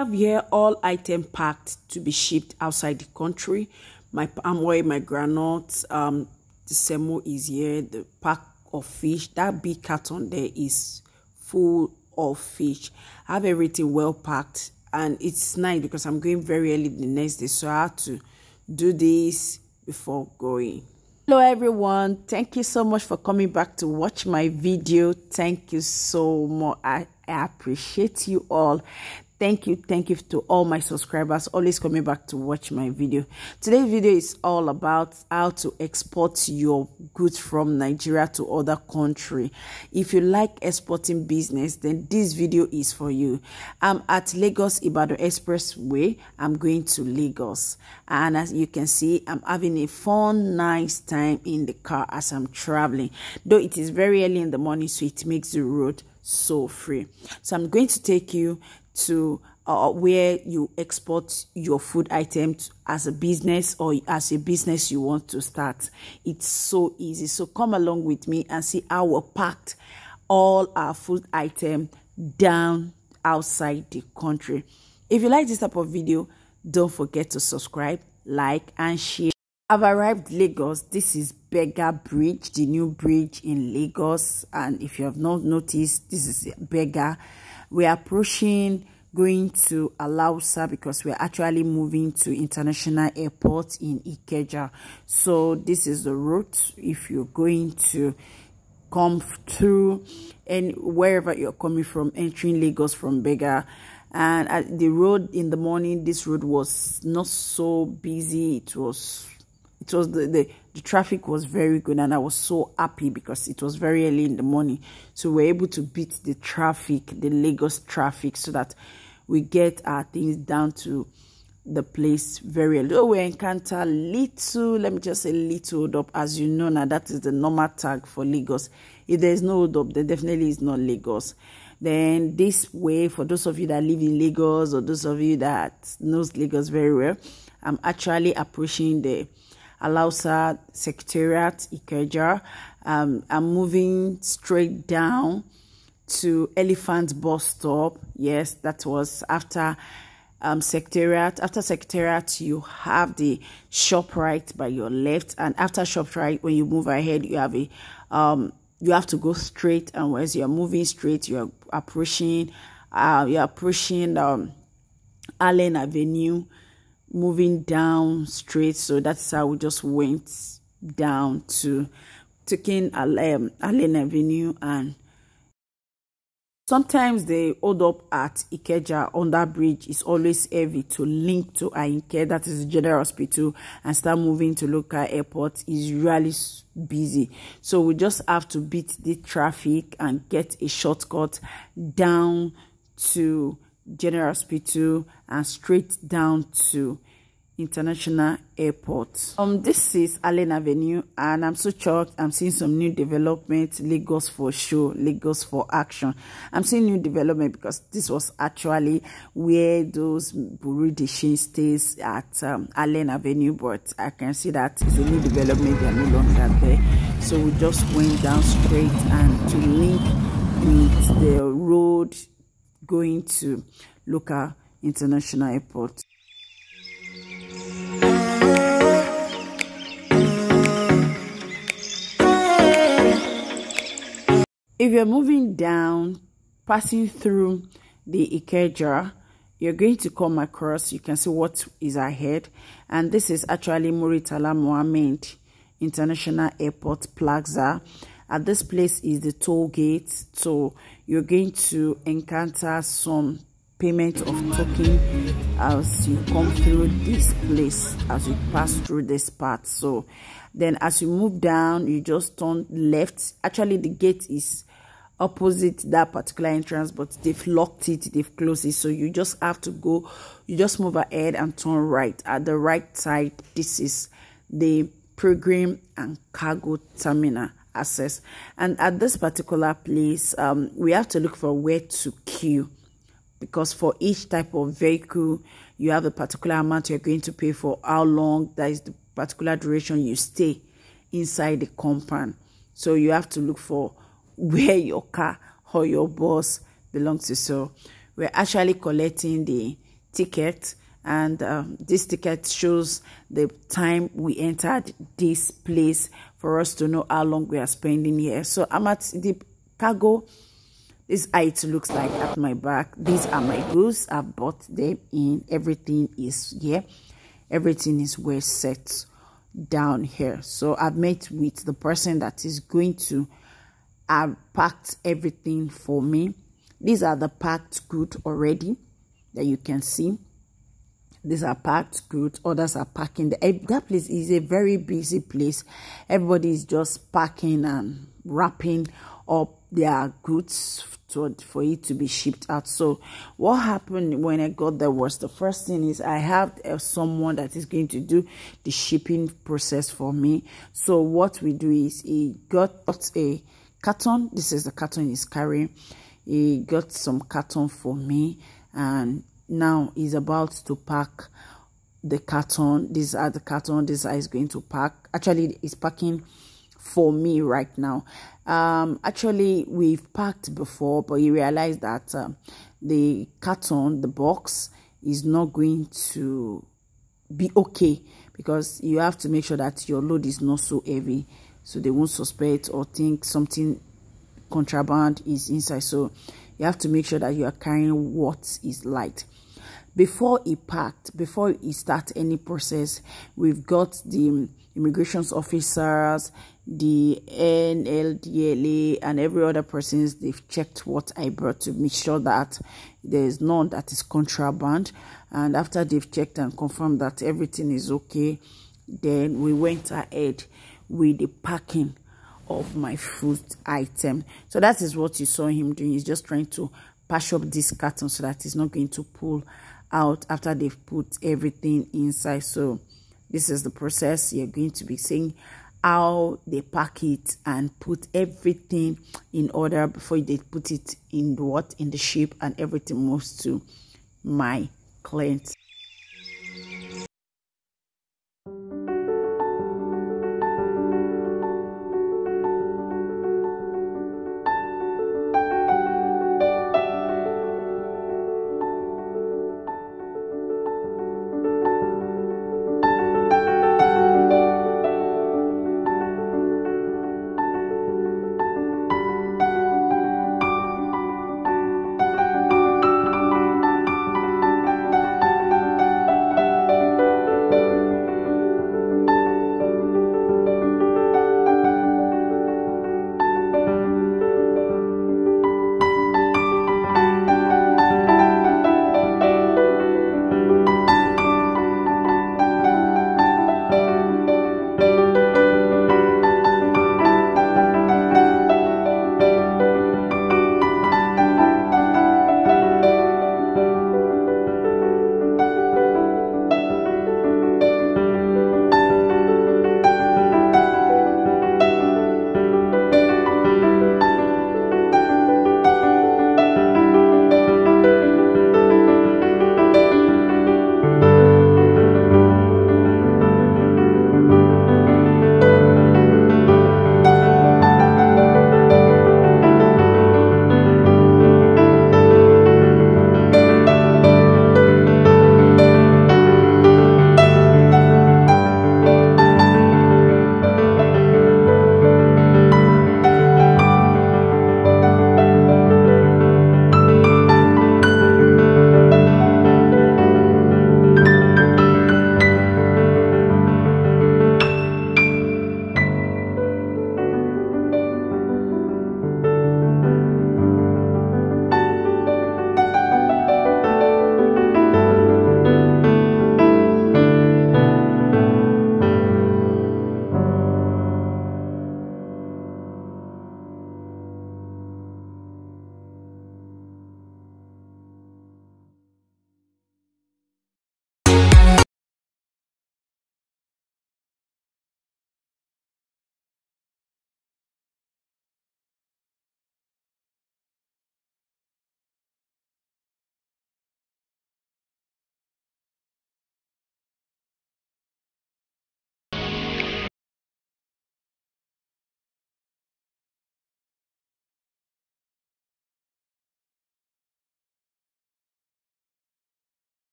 have here all items packed to be shipped outside the country. My palm oil, my granules, the semo is here, the pack of fish. That big carton there is full of fish. I have everything well packed, and it's nice because I'm going very early the next day, so I had to do this before going. Hello everyone, thank you so much for coming back to watch my video. Thank you so much. I appreciate you all. Thank you to all my subscribers always coming back to watch my video. Today's video is all about how to export your goods from Nigeria to other country. If you like exporting business, then this video is for you. I'm at Lagos Ibadan Expressway. I'm going to Lagos, and as you can see, I'm having a fun, nice time in the car as I'm traveling. Though it is very early in the morning, so it makes the road so free. So I'm going to take you to where you export your food items as a business, or as a business you want to start. It's so easy, so come along with me and see how we packed all our food items down outside the country. If you like this type of video, don't forget to subscribe, like and share. I've arrived Lagos. This is Bega Bridge, the new bridge in Lagos, and if you have not noticed, this is Bega. We're approaching going to Alausa because we're actually moving to International Airport in Ikeja. So this is the route if you're going to come through and wherever you're coming from, entering Lagos from Bega. And at the road in the morning, this road was not so busy. The traffic was very good, and I was so happy because it was very early in the morning, so we're able to beat the traffic, the Lagos traffic, so that we get our things down to the place very early. Oh, we encounter little, let me just say little hold up. As you know now, that is the normal tag for Lagos. If there is no hold up, then definitely it's not Lagos. Then this way, for those of you that live in Lagos or those of you that knows Lagos very well, I'm actually approaching the Alausa Secretariat, Ikeja. I'm moving straight down to Elephant bus stop. Yes, that was after Secretariat. After Secretariat, you have the ShopRite by your left, and after ShopRite, when you move ahead, you have a you have to go straight, and as you're moving straight, you're approaching Allen Avenue, moving down straight. So that's how we just went down to taking Allen Avenue. And sometimes they hold up at Ikeja on that bridge is always heavy to link to Ainke, that is General Hospital, and start moving to local airport is really busy. So we just have to beat the traffic and get a shortcut down to General Hospital and straight down to International Airport. This is Allen Avenue, and I'm so shocked. I'm seeing some new development. Lagos for show, Lagos for action. I'm seeing new development because this was actually where those Buru de Shin stays at Allen Avenue, but I can see that it's a new development. They are no longer there, so we just went down straight and to link with the road going to local International Airport. If you're moving down, passing through the Ikeja, you're going to come across, you can see what is ahead, and this is actually Murtala Muhammed International Airport Plaza. At this place is the toll gate, so you're going to encounter some payment of token as you come through this place, as you pass through this part. So then as you move down, you just turn left. Actually the gate is opposite that particular entrance, but they've locked it, they've closed it, so you just have to go, you just move ahead and turn right. At the right side, this is the Pilgrim and Cargo Terminal access, and at this particular place we have to look for where to queue, because for each type of vehicle you have a particular amount you're going to pay for, how long, that is the particular duration you stay inside the compound. So you have to look for where your car or your bus belongs to. So we're actually collecting the ticket, and this ticket shows the time we entered this place for us to know how long we are spending here. So I'm at the cargo. This is how it looks like at my back. These are my goods. I've bought them in. Everything is here. Everything is well set down here. So I've met with the person that is going to packed everything for me. These are the packed goods already that you can see. These are packed goods. Others are packing. That place is a very busy place. Everybody is just packing and wrapping up their goods for it to be shipped out. So what happened when I got there was, the first thing is I have someone that is going to do the shipping process for me. So what we do is he got a carton. This is the carton he's carrying. He got some carton for me, and now he's about to pack the carton. These are the carton. This is going to pack. Actually, he's packing for me right now. Actually, we've packed before, but you realize that the carton, the box, is not going to be okay, because you have to make sure that your load is not so heavy, so they won't suspect or think something contraband is inside. So you have to make sure that you are carrying what is light. Before he packed, before he start any process, we've got the immigration officers, the NLDLA, and every other persons. They've checked what I brought to make sure that there is none that is contraband. And after they've checked and confirmed that everything is okay, then we went ahead with the packing of my food item. So that is what you saw him doing. He's just trying to patch up this carton so that it's not going to pull out after they've put everything inside. So this is the process. You're going to be seeing how they pack it and put everything in order before they put it in what, in the ship, and everything moves to my client.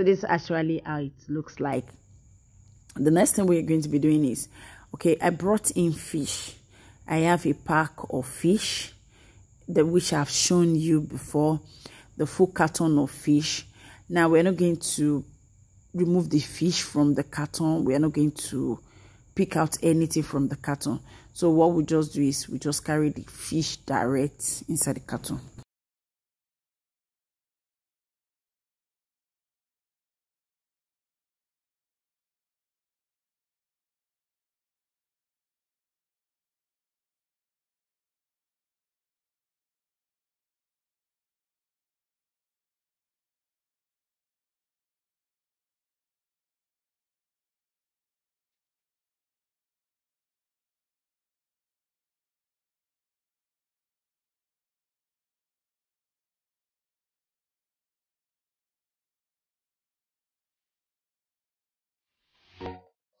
So this is actually how it looks like. The next thing we're going to be doing is, okay, I brought in fish. I have a pack of fish, which I've shown you before, the full carton of fish. Now, we're not going to remove the fish from the carton. We're not going to pick out anything from the carton. So what we just do is we just carry the fish direct inside the carton.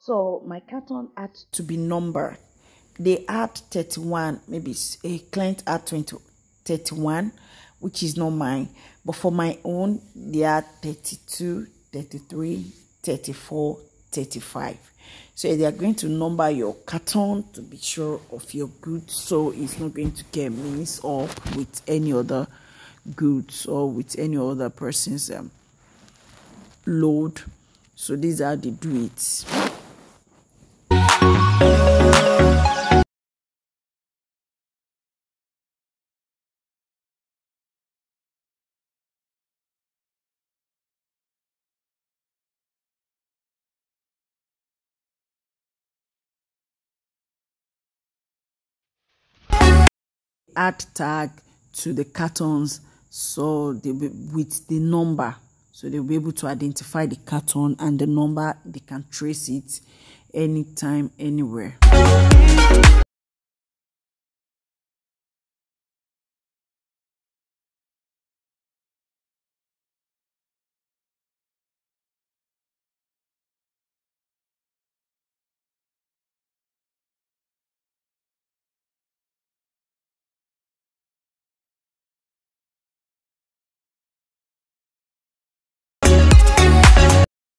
So my carton had to be numbered. They had 31, maybe a client had 31, which is not mine. But for my own, they had 32, 33, 34, 35. So they are going to number your carton to be sure of your goods, so it's not going to get mixed up with any other goods or with any other person's load. So these are the do it. Add tag to the cartons, so they will, with the number, so they'll be able to identify the carton and the number. They can trace it anytime, anywhere.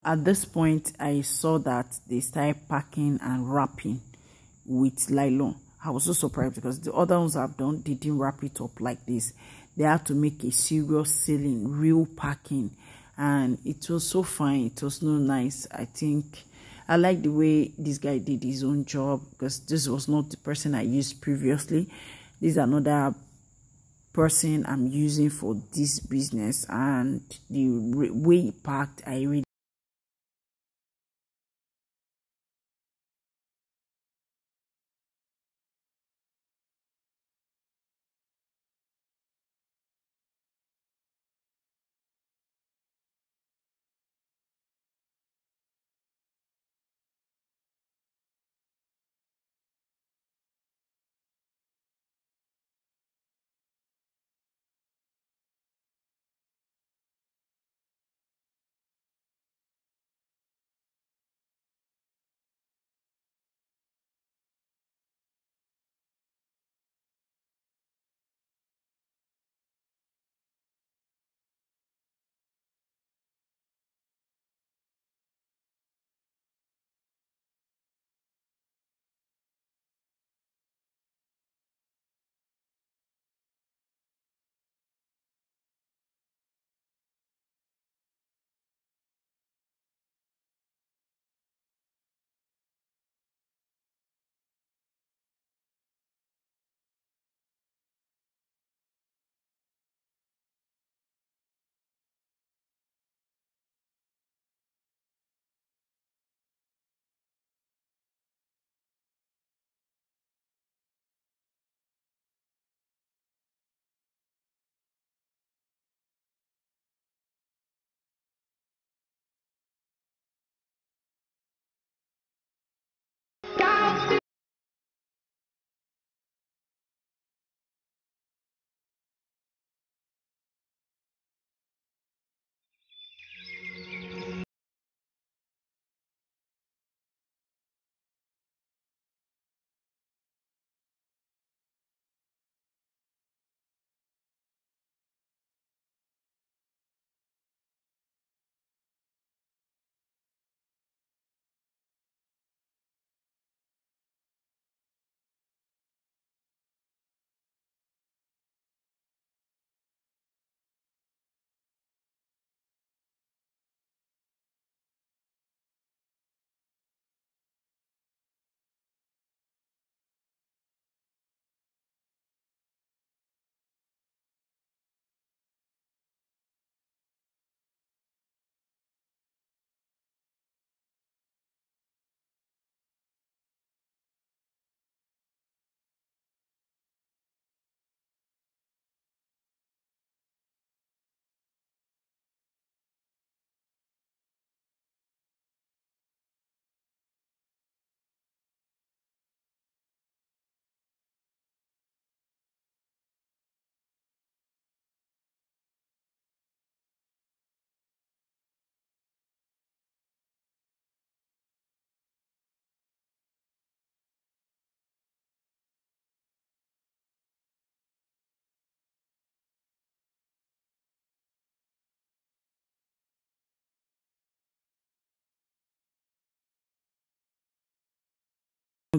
At this point, I saw that they started packing and wrapping with nylon. I was so surprised because the other ones I've done didn't wrap it up like this. They had to make a serious sealing, real packing, and it was so fine. It was no nice. I think I like the way this guy did his own job, because this was not the person I used previously. This is another person I'm using for this business, and the way he packed, I really.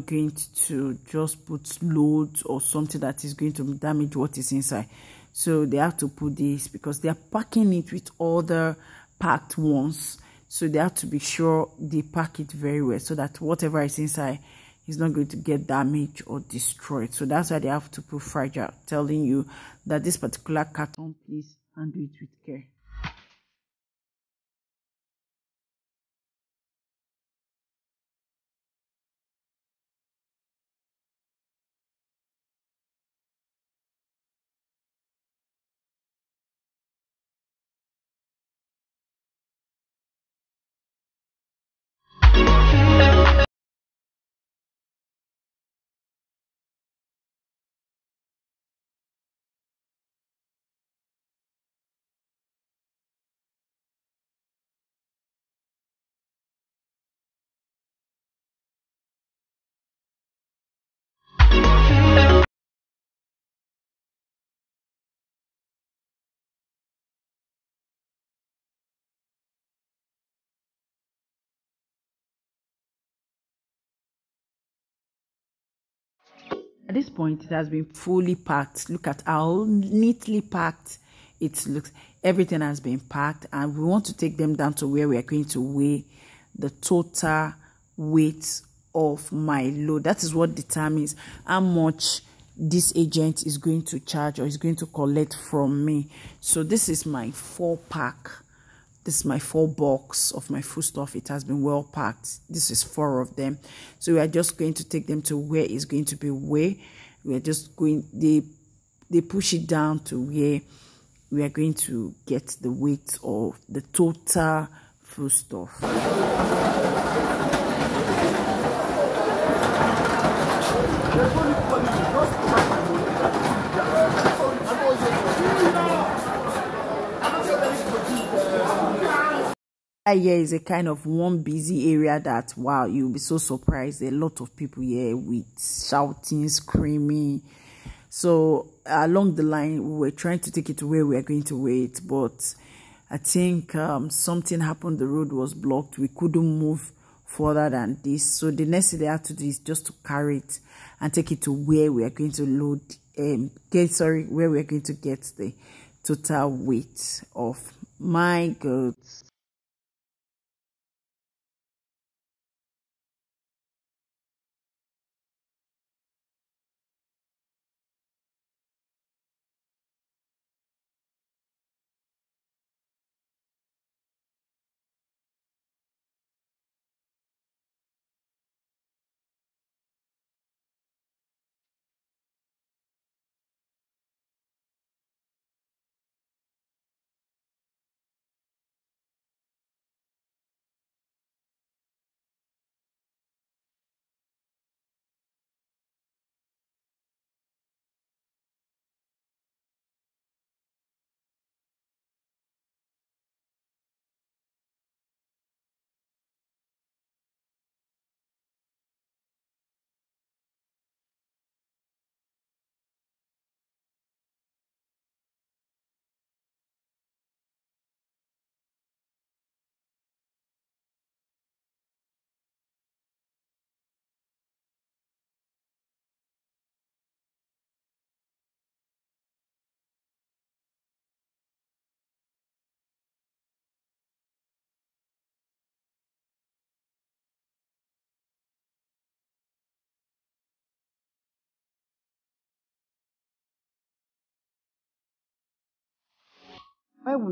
Going to just put loads or something that is going to damage what is inside, so they have to put this because they are packing it with other packed ones, so they have to be sure they pack it very well so that whatever is inside is not going to get damaged or destroyed. So that's why they have to put fragile, telling you that this particular carton, please handle it with care. At this point, it has been fully packed. Look at how neatly packed it looks. Everything has been packed, and we want to take them down to where we are going to weigh the total weight of my load. That is what determines how much this agent is going to charge or is going to collect from me. So this is my 4-pack. This is my 4 box of my foodstuff. It has been well packed. This is 4 of them. So we are just going to take them to where it's going to be weighed. We are just going, they push it down to where we are going to get the weight of the total foodstuff. Here is a kind of one busy area that, wow, you'll be so surprised. A lot of people here with shouting, screaming. So along the line, we were trying to take it to where we are going to wait, but I think something happened. The road was blocked. We couldn't move further than this. So the next thing they have to do is just to carry it and take it to where we are going to load. Where we are going to get the total weight of my goods.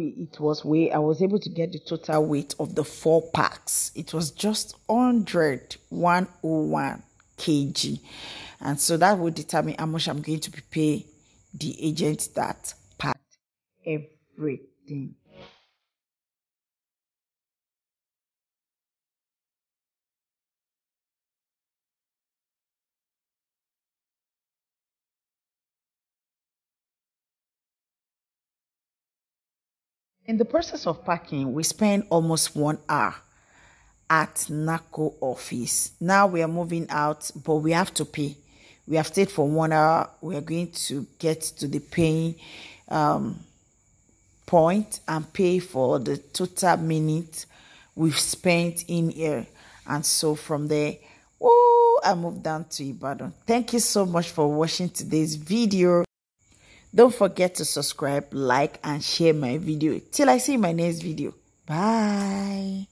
It was way I was able to get the total weight of the 4 packs. It was just 101 kg, and so that will determine how much I'm going to pay the agent that packed everything. In the process of packing, we spent almost 1 hour at NACO office. Now we are moving out, but we have to pay. We have stayed for 1 hour. We are going to get to the paying point and pay for the total minute we've spent in here. And so from there, Oh, I moved down to Ibadan. Thank you so much for watching today's video. Don't forget to subscribe, like, and share my video. Till I see you in my next video. Bye.